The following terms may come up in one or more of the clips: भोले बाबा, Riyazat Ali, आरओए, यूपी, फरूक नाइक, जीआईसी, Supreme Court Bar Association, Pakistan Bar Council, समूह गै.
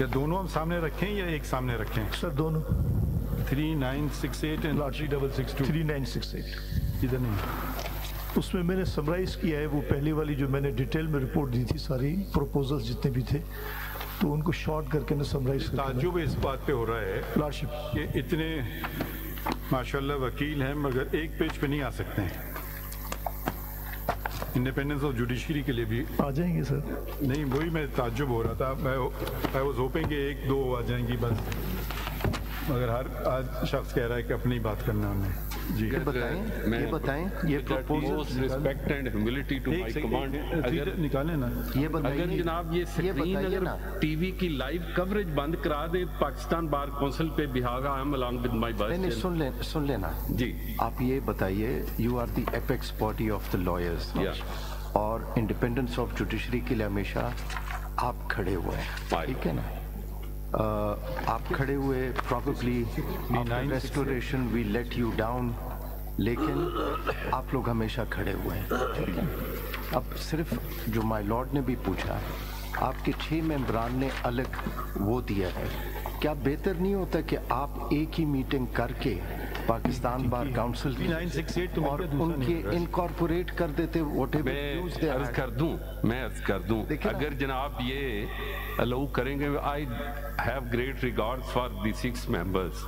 या दोनों हम सामने रखें या एक सामने रखें? सर दोनों। 3968 एंड लॉटरी 662। 3968 इधर नहीं, उसमें मैंने समराइज किया है वो पहले वाली जो मैंने डिटेल में रिपोर्ट दी थी, सारी प्रपोजल्स जितने भी थे तो उनको शॉर्ट करके ना समराइज। ताज्जुब इस बात पे हो रहा है लॉर्डशिप कि इतने माशाल्लाह वकील हैं मगर एक पेज पे नहीं आ सकते हैं। इंडिपेंडेंस ऑफ जुडिशरी के लिए भी आ जाएंगे सर? नहीं, वही मैं ताज्जुब हो रहा था, मैं वो होपिंग कि एक दो आ जाएंगी बस, मगर हर आज शख्स कह रहा है कि अपनी बात करना है। जी ये बताएं proposal respect and humility to my command अगर निकालें ना, ये बताइए अगर जनाब ये स्क्रीन अगर टीवी की लाइव कवरेज बंद करा दे पाकिस्तान बार काउंसिल पे बिहागा I am along with my बस। नहीं सुन लेना जी, आप ये बताइए you are the apex body of the lawyers और इंडिपेंडेंस ऑफ जुडिशरी के लिए हमेशा आप खड़े हुए हैं, ठीक है ना? आप खड़े हुए probably restoration we let you down, लेकिन आप लोग हमेशा खड़े हुए हैं। अब सिर्फ जो माय लॉर्ड ने भी पूछा, आपके 6 मेंबरान ने अलग वो दिया है, क्या बेहतर नहीं होता कि आप एक ही मीटिंग करके पाकिस्तान बार काउंसिल और उनके इनकॉर्पोरेट कर देते? मैं अर्ज कर दूं अगर जनाब ये अलाउ करेंगे, I have great regards for the 6 members,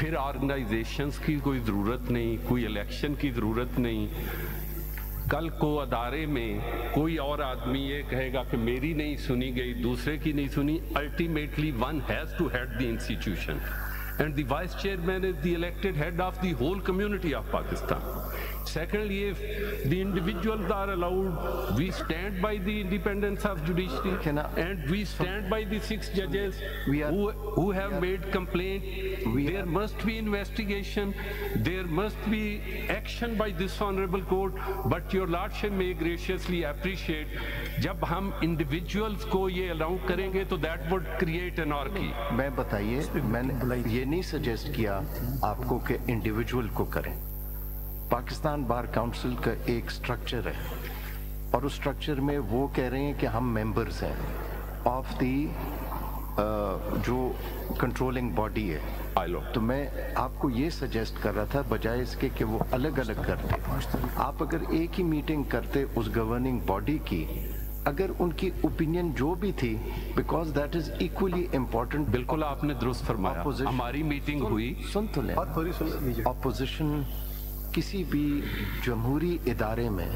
फिर ऑर्गेनाइजेशंस की कोई ज़रूरत नहीं, कोई इलेक्शन की ज़रूरत नहीं। कल को अदारे में कोई और आदमी ये कहेगा कि मेरी नहीं सुनी गई, दूसरे की नहीं सुनी। Ultimately one has to head the institution and the vice chairman is the elected head of the whole community of Pakistan. Secondly, if the individuals are allowed, we stand by the independence of judiciary and we stand by the 6 judges who have made complaint. There must be investigation, there must be action by this honorable court, but your lordship may graciously appreciate jab hum individuals ko ye allow karenge to that would create anarchy. Main bataiye, maine ye नहीं suggest किया आपको कि individual को करें। Pakistan bar council का एक structure है और उस स्ट्रक्चर में वो कह रहे हैं कि हम मेंबर्स हैं ऑफ दी जो कंट्रोलिंग बॉडी है। तो मैं आपको ये सजेस्ट कर रहा था बजाय इसके कि वो अलग अलग करते, आप अगर एक ही मीटिंग करते उस गवर्निंग बॉडी की, अगर उनकी ओपिनियन जो भी थी, because that is equally important. बिल्कुल आपने दुरुस्त फरमाया, हमारी मीटिंग हुई। सुन तो ले, ऑपोजिशन किसी भी जमहूरी इदारे में,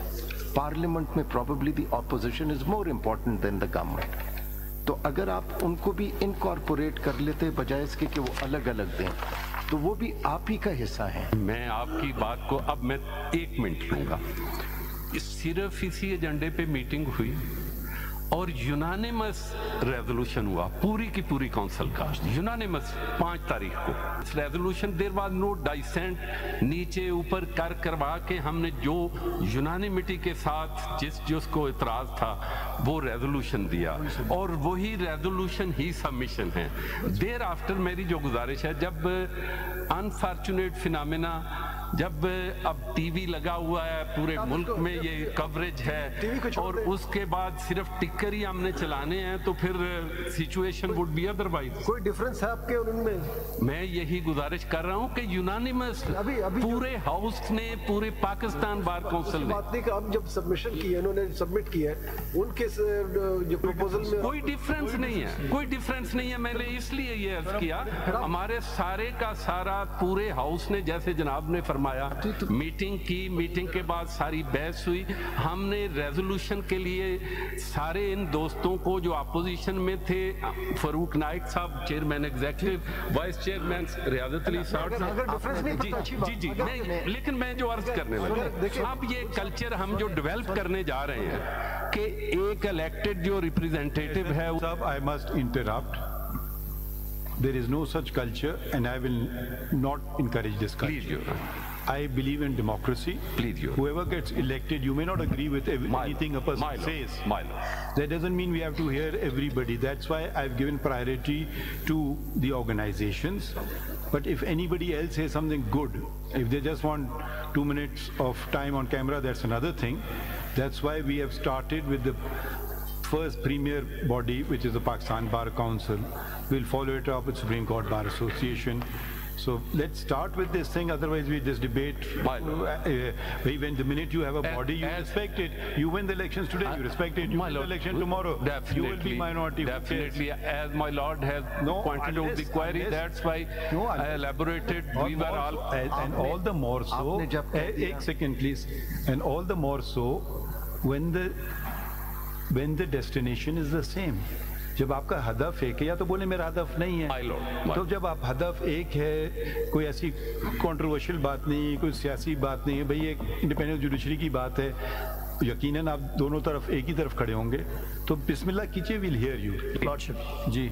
पार्लियामेंट में probably the opposition is more important than the government. तो अगर आप उनको भी इनकॉर्पोरेट कर लेते बजाय इसके कि वो अलग अलग दें, तो वो भी आप ही का हिस्सा है। मैं आपकी बात को अब मैं एक मिनट लूँगा। सिर्फ इसी एजेंडे पे मीटिंग हुई और यूनानिमस रेजोल्यूशन हुआ पूरी की पूरी काउंसिल का, यूनानिमस 5 तारीख को resolution. There was no dissent, नीचे ऊपर कर करवा के हमने जो यूनानिमिटी के साथ जिसको इतराज था वो रेजोल्यूशन दिया और वही रेजोल्यूशन ही सबमिशन है। देयर आफ्टर मेरी जो गुजारिश है, जब अनफॉर्चुनेट फिनोमेना, जब अब टीवी लगा हुआ है पूरे मुल्क में ये कवरेज है और उसके बाद सिर्फ टिकर ही हमने चलाने हैं, तो फिर सिचुएशन वुड बी अदरवाइज। कोई डिफरेंस है आपके और उनमें? मैं यही गुजारिश कर रहा हूं कि यूनानिमस पूरे हाउस ने, पूरे पाकिस्तान बार काउंसिल ने, हम जब सबमिशन की है, उन्होंने सबमिट किया है, उनके जो प्रपोजल में कोई डिफरेंस नहीं है, कोई डिफरेंस नहीं है। मैंने इसलिए ये अर्ज किया, हमारे सारे का सारा पूरे हाउस ने, जैसे जनाब ने मीटिंग की, मीटिंग के बाद सारी बहस हुई, हमने रेजोल्यूशन के लिए सारे इन दोस्तों को जो अपोजिशन में थे, फरूक नाइक साहब chairman executive, vice chairman Riazat Ali साहब। जी जी, लेकिन मैं जो अर्ज करने वाला, अब ये कल्चर हम जो डेवलप करने जा रहे हैं कि एक इलेक्टेड जो रिप्रेजेंटेटिव है। I must interrupt, there is no such culture and I will not encourage this culture. Please, Your Honor. I believe in democracy. Please, Your Honor. Whoever gets elected, you may not agree with anything a person says. That doesn't mean we have to hear everybody. That's why I've given priority to the organizations. But if anybody else says something good, if they just want 2 minutes of time on camera, that's another thing. That's why we have started with the first premier body, which is the Pakistan Bar Council. We'll follow it up with Supreme Court Bar Association. So let's start with this thing, otherwise we just debate. Even the minute you have a body, you respect it. You win the elections today, you respect it. You win the election tomorrow, you will be minority. Definitely, as my Lord has pointed out the query, that's why I elaborated. We were all... And all the more so, one second please, and all the more so when the destination is the same. जब आपका हदफ एक है, या तो बोले मेरा हदफ नहीं है, तो जब आप हदफ एक है, कोई ऐसी कंट्रोवर्शियल बात नहीं है, कोई सियासी बात नहीं है, भाई एक इंडिपेंडेंट जुडिशरी की बात है, यकीनन आप दोनों तरफ एक ही तरफ खड़े होंगे, तो बिस्मिल्लाह कीजिए, विल हियर यू जी।